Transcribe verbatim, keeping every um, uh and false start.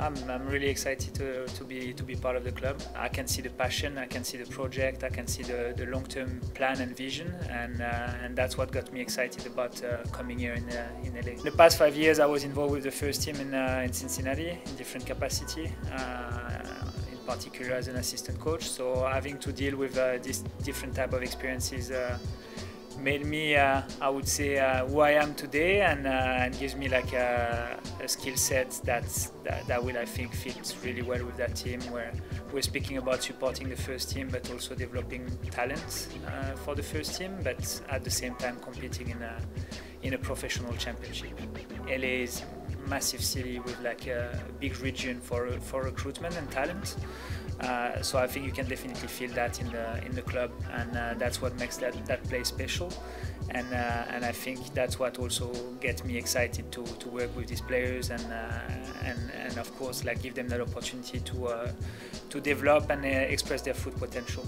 I'm, I'm really excited to, to be to be part of the club. I can see the passion, I can see the project, I can see the, the long-term plan and vision, and uh, and that's what got me excited about uh, coming here in uh, in L A. In the past five years, I was involved with the first team in uh, in Cincinnati in different capacity. Uh, particular as an assistant coach, so having to deal with uh, these different type of experiences uh, made me, uh, I would say, uh, who I am today, and, uh, and gives me like a, a skill set that, that will, I think, fits really well with that team, where we're speaking about supporting the first team but also developing talent uh, for the first team, but at the same time competing in a, in a professional championship. L A is massive city with like a big region for for recruitment and talent, uh, so I think you can definitely feel that in the in the club, and uh, that's what makes that that place special, and uh, and I think that's what also gets me excited to to work with these players, and uh, and and of course like give them that opportunity to uh, to develop and uh, express their full potential.